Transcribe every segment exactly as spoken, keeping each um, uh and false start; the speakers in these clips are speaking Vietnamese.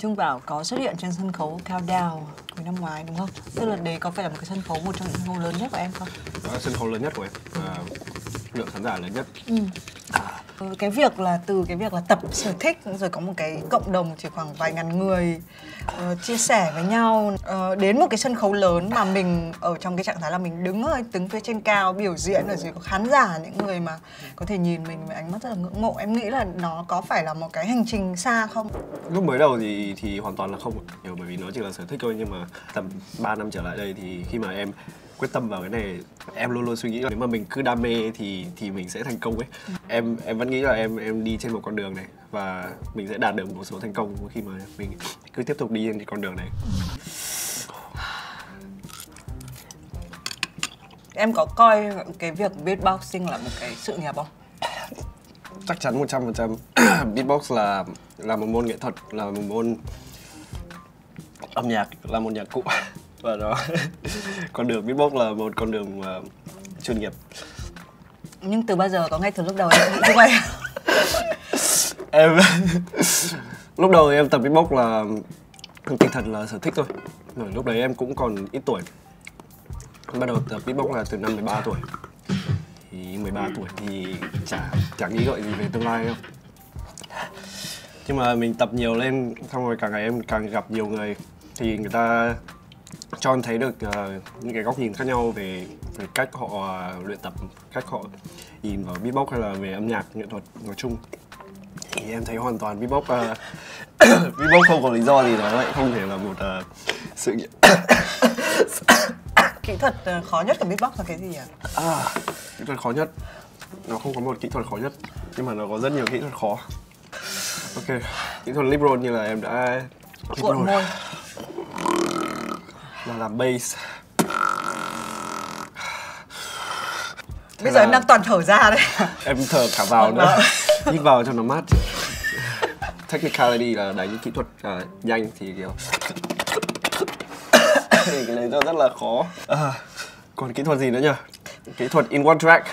Trung Bảo có xuất hiện trên sân khấu Cao Đào cuối năm ngoái đúng không? Tức là đấy có phải là một cái sân khấu, một trong những sân khấu lớn nhất của em không? Đó là sân khấu lớn nhất của em, à, lượng khán giả lớn nhất. Ừ. À. Cái việc là từ cái việc là tập sở thích rồi có một cái cộng đồng chỉ khoảng vài ngàn người uh, chia sẻ với nhau uh, đến một cái sân khấu lớn mà mình ở trong cái trạng thái là mình đứng ở đứng phía trên cao biểu diễn ở dưới có khán giả, những người mà có thể nhìn mình với ánh mắt rất là ngưỡng mộ, em nghĩ là nó có phải là một cái hành trình xa không? Lúc mới đầu thì thì hoàn toàn là không, bởi vì nó chỉ là sở thích thôi, nhưng mà tầm ba năm trở lại đây thì khi mà em quyết tâm vào cái này, em luôn luôn suy nghĩ là nếu mà mình cứ đam mê thì thì mình sẽ thành công ấy. Ừ. Em em vẫn nghĩ là em em đi trên một con đường này và mình sẽ đạt được một số thành công khi mà mình cứ tiếp tục đi trên con đường này. Ừ. Em có coi cái việc beatboxing là một cái sự nghiệp không? Chắc chắn một trăm phần trăm. Beatbox là là một môn nghệ thuật, là một môn âm nhạc, là một nhạc cụ. Và đó, con đường beatbox là một con đường uh, chuyên nghiệp. Nhưng từ bao giờ có ngay từ lúc đầu em bị quay? Em lúc đầu em tập beatbox là tinh thần là sở thích thôi. Rồi lúc đấy em cũng còn ít tuổi. Bắt đầu tập beatbox là từ năm mười ba tuổi. Thì mười ba tuổi thì chả chả nghĩ gọi gì về tương lai đâu. Nhưng mà mình tập nhiều lên, xong rồi càng ngày em càng gặp nhiều người thì người ta cho em thấy được uh, những cái góc nhìn khác nhau về, về cách họ uh, luyện tập, cách họ nhìn vào beatbox hay là về âm nhạc, nghệ thuật nói chung. Thì em thấy hoàn toàn beatbox, uh, beatbox không có lý do gì đó lại không thể là một uh, sự nghiệp. Kỹ thuật khó nhất của beatbox là cái gì ạ? À, kỹ thuật khó nhất, nó không có một kỹ thuật khó nhất, nhưng mà nó có rất nhiều kỹ thuật khó. Ok, kỹ thuật lip roll như là em đã... Cuộn môi là làm bass. Bây giờ em đang toàn thở ra đấy. Em thở cả vào nữa. Hít vào cho nó mát. Technicality là đánh kỹ thuật uh, nhanh thì kiểu thì cái này rất là khó. À, còn kỹ thuật gì nữa nhỉ? Kỹ thuật in one track.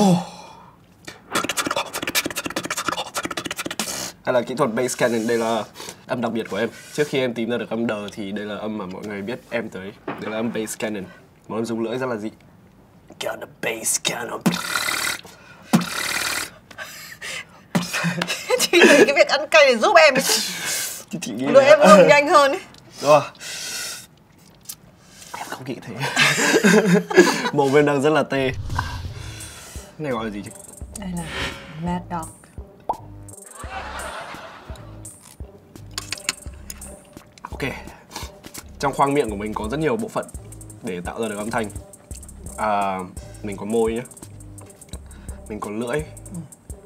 Oh. Hay là kỹ thuật Basscannon, đây là âm đặc biệt của em. Trước khi em tìm ra được âm đờ thì đây là âm mà mọi người biết em tới. Đây là âm Basscannon, một âm dùng lưỡi rất là dị. Got a Basscannon. Chị thấy cái việc ăn cay để giúp em ấy. Lưỡi em rung nhanh hơn ấy. Đúng rồi. Em không nghĩ thế. Mồm em đang rất là tê. Cái này gọi là gì chứ? Đây là Mad Dog. Ok, trong khoang miệng của mình có rất nhiều bộ phận để tạo ra được âm thanh. À, mình có môi nhé, mình có lưỡi, ừ.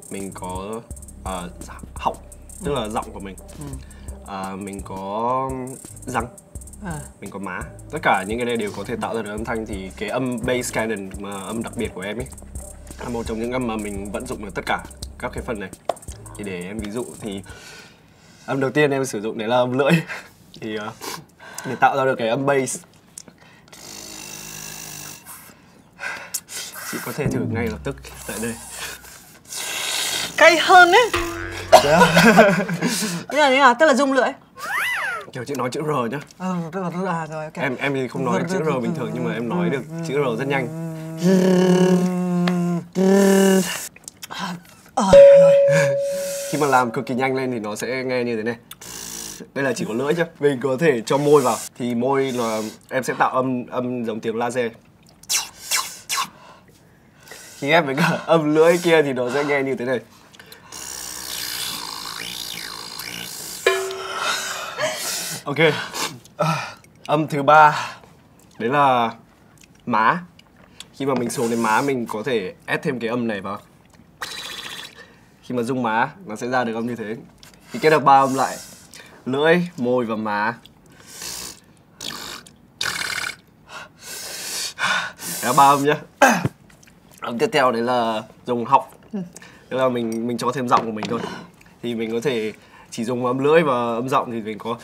Mình có uh, họng, tức ừ. là giọng của mình, ừ. À, mình có răng, à. Mình có má. Tất cả những cái này đều có thể tạo ra được âm thanh. Thì cái âm Basscannon mà âm đặc biệt của em ấy là một trong những âm mà mình vận dụng được tất cả các cái phần này. Thì để em ví dụ thì âm đầu tiên em sử dụng đấy là âm lưỡi. Thì uh, để tạo ra được cái âm bass, chị có thể thử ngay lập tức tại đây. Cay hơn đấy. Thế là thế nào? Tức là rung lưỡi. Kiểu chị nói chữ R nhá. Ừ, tức là, tức là rồi, okay. Em em thì không nói được chữ R bình thường nhưng mà em nói được chữ R rất nhanh. Khi mà làm cực kỳ nhanh lên thì nó sẽ nghe như thế này. Đây là chỉ có lưỡi chứ. Mình có thể cho môi vào. Thì môi là em sẽ tạo âm âm giống tiếng laser. Khi ghép với cả âm lưỡi kia thì nó sẽ nghe như thế này. Ok. À, âm thứ ba đấy là má. Khi mà mình xuống đến má mình có thể ép thêm cái âm này vào. Khi mà rung má nó sẽ ra được âm như thế. Thì kết hợp ba âm lại, lưỡi, môi và má. Đó, ba âm nhá. Âm tiếp theo đấy là dùng họng. Tức là mình mình cho thêm giọng của mình thôi. Thì mình có thể chỉ dùng âm lưỡi và âm giọng thì mình có.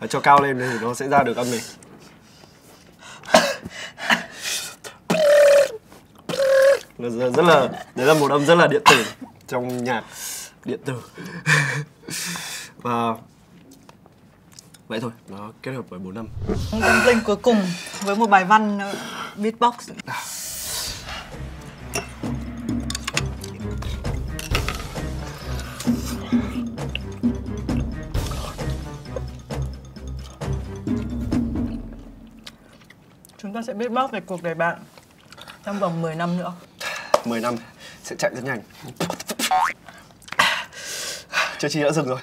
Và cho cao lên thì nó sẽ ra được âm này. rất là, đấy là một âm rất là điện tử trong nhạc điện tử. Và vậy thôi, nó kết hợp với bốn năm. Linh cuối cùng với một bài văn beatbox. Chúng ta sẽ beatbox về cuộc đời bạn trong vòng mười năm nữa. mười năm sẽ chạy rất nhanh. Chưa chi đã dừng rồi.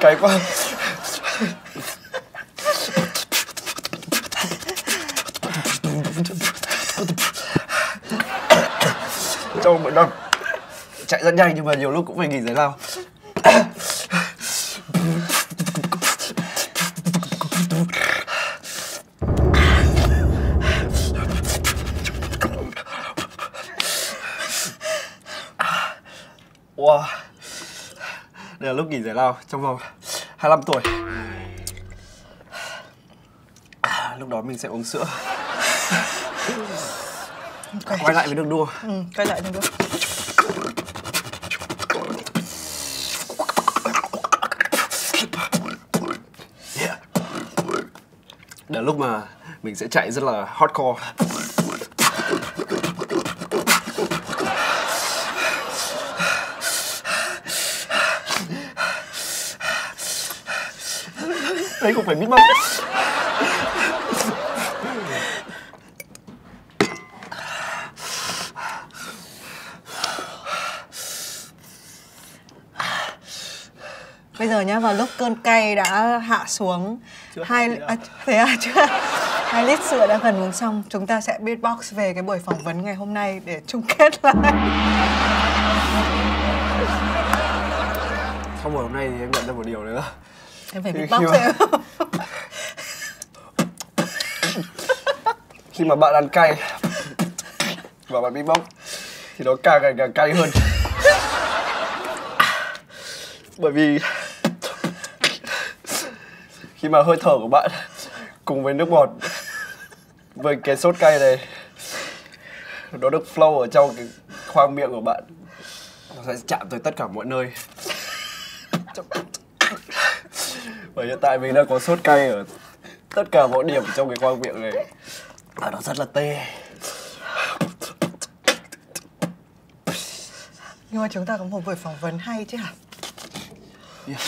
Cái quá. Trong một năm chạy rất nhanh nhưng mà nhiều lúc cũng phải nghỉ giải lao. Wow, đây là lúc nghỉ giải lao trong vòng hai mươi lăm tuổi. Lúc đó mình sẽ uống sữa. Okay. Quay lại với đường đua. Ừ, quay lại đường đua. Yeah. Đó là lúc mà mình sẽ chạy rất là hardcore. Đây không phải biết mất. Bây giờ nhá, vào lúc cơn cay đã hạ xuống, chưa, hai à, thế à, chưa hai lít sữa đã gần uống xong, chúng ta sẽ beatbox về cái buổi phỏng vấn ngày hôm nay để chung kết lại. Sau buổi hôm nay thì em nhận ra một điều nữa. Em phải beatbox mà... Khi mà bạn ăn cay và bạn beatbox thì nó càng ngày càng cay hơn. Bởi vì khi mà hơi thở của bạn cùng với nước ngọt, với cái sốt cay này, nó được flow ở trong cái khoang miệng của bạn, nó sẽ chạm tới tất cả mọi nơi. Và hiện tại mình đang có sốt cay ở tất cả mọi điểm trong cái khoang miệng này, và nó rất là tê. Nhưng mà chúng ta có một buổi phỏng vấn hay chứ hả? Yeah.